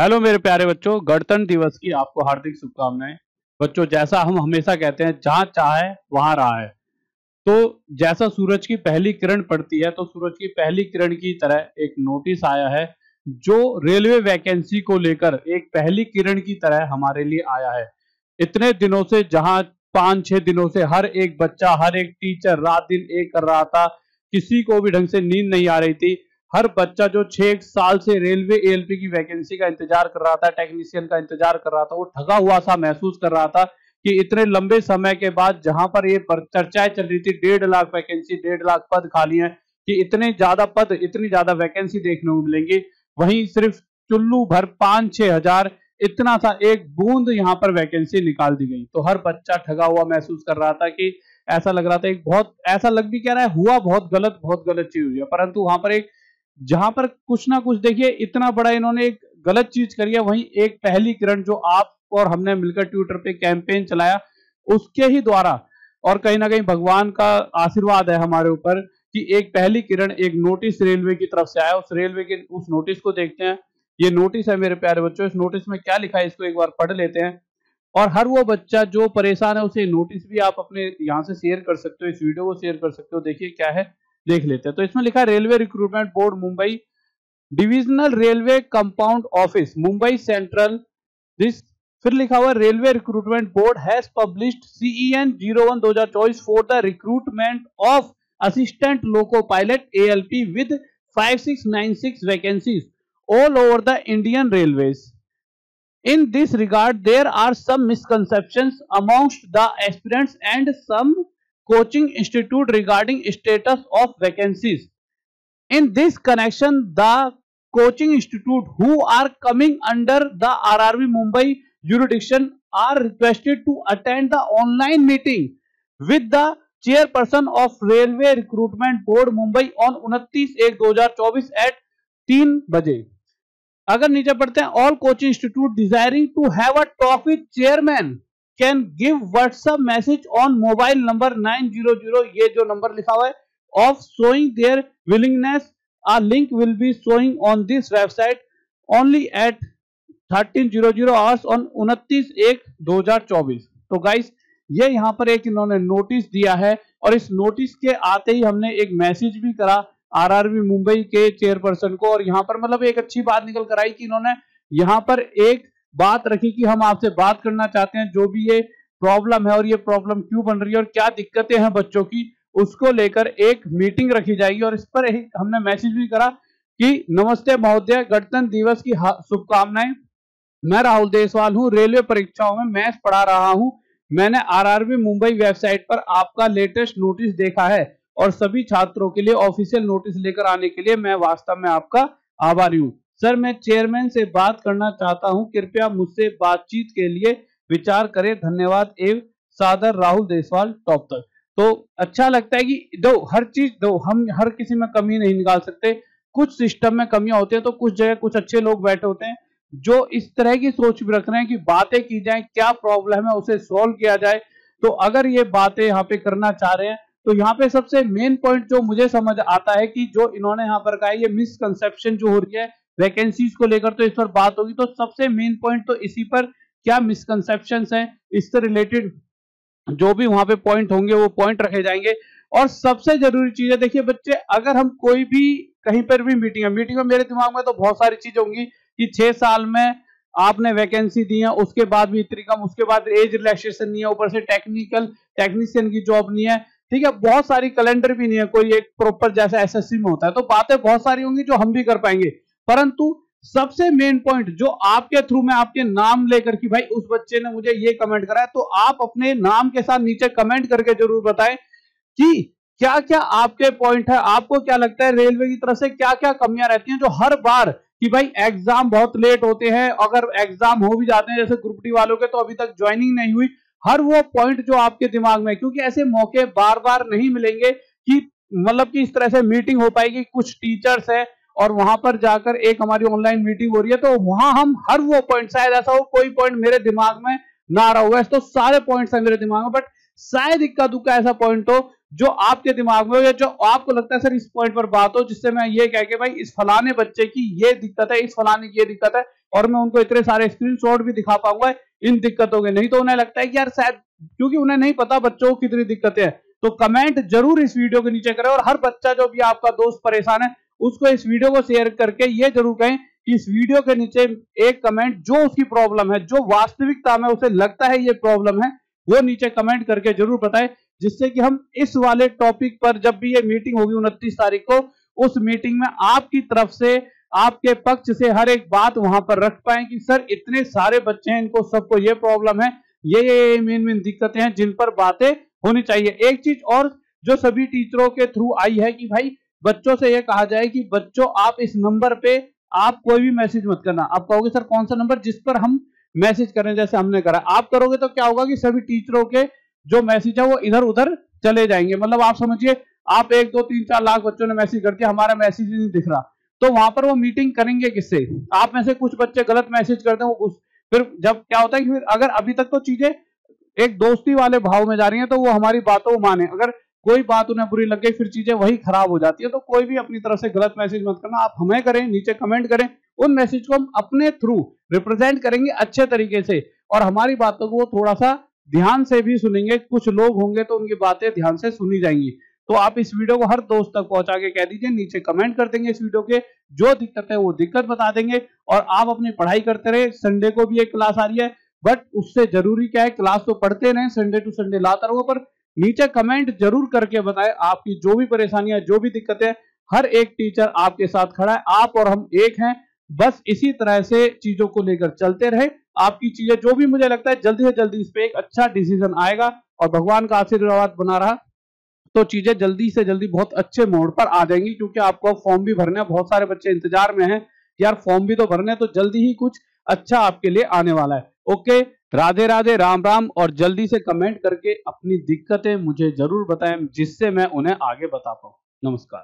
Hello मेरे प्यारे बच्चों, गणतंत्र दिवस की आपको हार्दिक शुभकामनाएं। बच्चों, जैसा हम हमेशा कहते हैं, जहां चाहे वहां राह है। तो जैसा सूरज की पहली किरण पड़ती है, तो सूरज की पहली किरण की तरह एक नोटिस आया है जो रेलवे वैकेंसी को लेकर एक पहली किरण की तरह हमारे लिए आया है। इतने दिनों से, जहां 5-6 दिनों से हर एक बच्चा, हर एक टीचर रात दिन एक कर रहा था, किसी को भी ढंग से नींद नहीं आ रही थी। हर बच्चा जो 6 साल से रेलवे ALP की वैकेंसी का इंतजार कर रहा था, टेक्नीशियन का इंतजार कर रहा था, वो ठगा हुआ सा महसूस कर रहा था कि इतने लंबे समय के बाद जहां पर ये चर्चाएं चल रही थी, 1.5 लाख वैकेंसी, 1.5 लाख पद खाली हैं, कि इतने ज्यादा पद, इतनी ज्यादा वैकेंसी देखने को मिलेंगी, वहीं सिर्फ चुल्लू भर 5-6 हजार इतना सा एक बूंद यहाँ पर वैकेंसी निकाल दी गई। तो हर बच्चा ठगा हुआ महसूस कर रहा था, कि ऐसा लग रहा था, एक बहुत ऐसा लग भी कह रहा है हुआ बहुत गलत चीज हुई है। परंतु वहां पर एक जहां पर कुछ ना कुछ, देखिए इतना बड़ा इन्होंने एक गलत चीज करी है, वहीं एक पहली किरण जो आप और हमने मिलकर ट्विटर पे कैंपेन चलाया, उसके ही द्वारा, और कहीं ना कहीं भगवान का आशीर्वाद है हमारे ऊपर कि एक पहली किरण, एक नोटिस रेलवे की तरफ से आया। उस रेलवे के उस नोटिस को देखते हैं। ये नोटिस है मेरे प्यारे बच्चों, इस नोटिस में क्या लिखा है इसको एक बार पढ़ लेते हैं। और हर वो बच्चा जो परेशान है उसे नोटिस भी आप अपने यहाँ से शेयर कर सकते हो, इस वीडियो को शेयर कर सकते हो। देखिए क्या है, देख लेते हैं। तो इसमें लिखा है, railway recruitment board Mumbai divisional railway compound office Mumbai Central this, फिर लिखा हुआ railway recruitment board has published CEN 01 2024 for the recruitment of assistant loco pilot ALP with 5696 vacancies all over the Indian Railways. In this regard there are some misconceptions amongst the aspirants and some coaching institute regarding status of vacancies. In this connection, the coaching institute who are coming under the RRB Mumbai jurisdiction are requested to attend the online meeting with the chairperson of Railway Recruitment Board Mumbai on 29/1/2024 at 3 बजे। अगर नीचे पढ़ते हैं, all coaching institute desiring to have a talk with chairman can give WhatsApp message on mobile number 900, ये जो number लिखा हुआ है, of showing their willingness. A link will be showing on this website only at 13:00 hours on 29/1/2024। तो guys, ये यहाँ पर एक इन्होंने नोटिस दिया है, और इस नोटिस के आते ही हमने एक मैसेज भी करा RRB मुंबई के चेयरपर्सन को, और यहाँ पर मतलब एक अच्छी बात निकल कर आई कि इन्होंने यहाँ पर एक बात रखी कि हम आपसे बात करना चाहते हैं, जो भी ये प्रॉब्लम है और ये प्रॉब्लम क्यों बन रही है और क्या दिक्कतें हैं बच्चों की, उसको लेकर एक मीटिंग रखी जाएगी। और इस पर हमने मैसेज भी करा कि नमस्ते महोदय, गणतंत्र दिवस की शुभकामनाएं। मैं राहुल देसवाल हूं, रेलवे परीक्षाओं में मैथ्स पढ़ा रहा हूं। मैंने RRB मुंबई वेबसाइट पर आपका लेटेस्ट नोटिस देखा है, और सभी छात्रों के लिए ऑफिशियल नोटिस लेकर आने के लिए मैं वास्तव में आपका आभारी हूँ। सर, मैं चेयरमैन से बात करना चाहता हूं, कृपया मुझसे बातचीत के लिए विचार करें। धन्यवाद एवं सादर, राहुल देसवाल, टॉप तक। तो अच्छा लगता है कि हर चीज हम हर किसी में कमी नहीं निकाल सकते। कुछ सिस्टम में कमियां होती हैं, तो कुछ जगह कुछ अच्छे लोग बैठे होते हैं जो इस तरह की सोच भी रख रहे हैं कि बातें की जाए, क्या प्रॉब्लम है उसे सॉल्व किया जाए। तो अगर ये बातें यहाँ पे करना चाह रहे हैं, तो यहाँ पे सबसे मेन पॉइंट जो मुझे समझ आता है कि जो इन्होंने यहाँ पर कहा है, ये मिसकंसेप्शन जो हो रही है वैकेंसीज को लेकर, तो इस पर बात होगी। तो सबसे मेन पॉइंट तो इसी पर, क्या मिसकंसेप्शंस हैं, इससे रिलेटेड जो भी वहां पे पॉइंट होंगे वो पॉइंट रखे जाएंगे। और सबसे जरूरी चीज है, देखिए बच्चे, अगर हम कोई भी कहीं पर भी मीटिंग में मेरे दिमाग में तो बहुत सारी चीजें होंगी कि 6 साल में आपने वैकेंसी दी है, उसके बाद भी इतनी कम, उसके बाद एज रिलैक्सेशन नहीं है, ऊपर से टेक्नीशियन की जॉब नहीं है, ठीक है, बहुत सारी कैलेंडर भी नहीं है कोई एक प्रॉपर जैसा SSC में होता है। तो बातें बहुत सारी होंगी जो हम भी कर पाएंगे, परंतु सबसे मेन पॉइंट जो आपके थ्रू में आपके नाम लेकर कि भाई उस बच्चे ने मुझे ये कमेंट करा है, तो आप अपने नाम के साथ नीचे कमेंट करके जरूर बताएं कि क्या क्या आपके पॉइंट है, आपको क्या लगता है रेलवे की तरफ से क्या क्या कमियां रहती हैं, जो हर बार कि भाई एग्जाम बहुत लेट होते हैं, अगर एग्जाम हो भी जाते हैं जैसे ग्रुप डी वालों के, तो अभी तक ज्वाइनिंग नहीं हुई, हर वो पॉइंट जो आपके दिमाग में, क्योंकि ऐसे मौके बार बार नहीं मिलेंगे कि मतलब कि इस तरह से मीटिंग हो पाएगी। कुछ टीचर्स है और वहां पर जाकर एक हमारी ऑनलाइन मीटिंग हो रही है, तो वहां हम हर वो पॉइंट, शायद ऐसा हो कोई पॉइंट मेरे दिमाग में ना रहा हुआ है, तो सारे पॉइंट्स हैं मेरे दिमाग में, बट शायद इक्का दुक्का ऐसा पॉइंट हो जो आपके दिमाग में हो, या जो आपको लगता है सर इस पॉइंट पर बात हो, जिससे मैं ये कह के भाई इस फलाने बच्चे की ये दिक्कत है, इस फलाने की ये दिक्कत है, और मैं उनको इतने सारे स्क्रीनशॉट भी दिखा पाऊंगा इन दिक्कतों के, नहीं तो उन्हें लगता है कि यार शायद क्योंकि उन्हें नहीं पता बच्चों को कितनी दिक्कतें हैं। तो कमेंट जरूर इस वीडियो के नीचे करें और हर बच्चा जो भी आपका दोस्त परेशान है उसको इस वीडियो को शेयर करके ये जरूर कहें कि इस वीडियो के नीचे एक कमेंट जो उसकी प्रॉब्लम है, जो वास्तविकता में उसे लगता है ये प्रॉब्लम है, वो नीचे कमेंट करके जरूर बताएं, जिससे कि हम इस वाले टॉपिक पर जब भी ये मीटिंग होगी 29 तारीख को, उस मीटिंग में आपकी तरफ से, आपके पक्ष से हर एक बात वहां पर रख पाए कि सर इतने सारे बच्चे हैं, इनको सबको ये प्रॉब्लम है, ये मेन दिक्कतें हैं जिन पर बातें होनी चाहिए। एक चीज और जो सभी टीचरों के थ्रू आई है कि भाई बच्चों से यह कहा जाए कि बच्चों आप इस नंबर पे आप कोई भी मैसेज मत करना। आप कहोगे सर कौन सा नंबर, जिस पर हम मैसेज करें, जैसे हमने करा, आप करोगे तो क्या होगा कि सभी टीचरों के जो मैसेज है वो इधर उधर चले जाएंगे। मतलब आप समझिए आप 1, 2, 3, 4 लाख बच्चों ने मैसेज कर दिया, हमारा मैसेज ही नहीं दिख रहा, तो वहां पर वो मीटिंग करेंगे किससे? आप में से कुछ बच्चे गलत मैसेज करते हैं, फिर जब क्या होता है कि फिर अगर अभी तक तो चीजें एक दोस्ती वाले भाव में जा रही है तो वो हमारी बातों को माने, अगर कोई बात उन्हें बुरी लग गई फिर चीजें वही खराब हो जाती है। तो कोई भी अपनी तरफ से गलत मैसेज मत करना, आप हमें करें, नीचे कमेंट करें, उन मैसेज को हम अपने थ्रू रिप्रेजेंट करेंगे अच्छे तरीके से और हमारी बातों को वो थोड़ा सा ध्यान से भी सुनेंगे। कुछ लोग होंगे तो उनकी बातें ध्यान से सुनी जाएंगी। तो आप इस वीडियो को हर दोस्त तक पहुंचा के कह दीजिए, नीचे कमेंट कर देंगे, इस वीडियो के जो दिक्कत है वो दिक्कत बता देंगे और आप अपनी पढ़ाई करते रहे। संडे को भी एक क्लास आ रही है, बट उससे जरूरी क्या है, क्लास तो पढ़ते रहे, संडे टू संडे लाता रहो, पर नीचे कमेंट जरूर करके बताएं आपकी जो भी परेशानियां, जो भी दिक्कतें, हर एक टीचर आपके साथ खड़ा है, आप और हम एक हैं। बस इसी तरह से चीजों को लेकर चलते रहे। आपकी चीजें जो भी, मुझे लगता है जल्दी से जल्दी इस पे एक अच्छा डिसीजन आएगा और भगवान का आशीर्वाद बना रहा तो चीजें जल्दी से जल्दी बहुत अच्छे मोड़ पर आ जाएंगी, क्योंकि आपको फॉर्म भी भरना है। बहुत सारे बच्चे इंतजार में हैं यार फॉर्म भी तो भरने, तो जल्दी ही कुछ अच्छा आपके लिए आने वाला है। ओके, राधे राधे, राम राम, और जल्दी से कमेंट करके अपनी दिक्कतें मुझे जरूर बताएं जिससे मैं उन्हें आगे बता पाऊं। नमस्कार।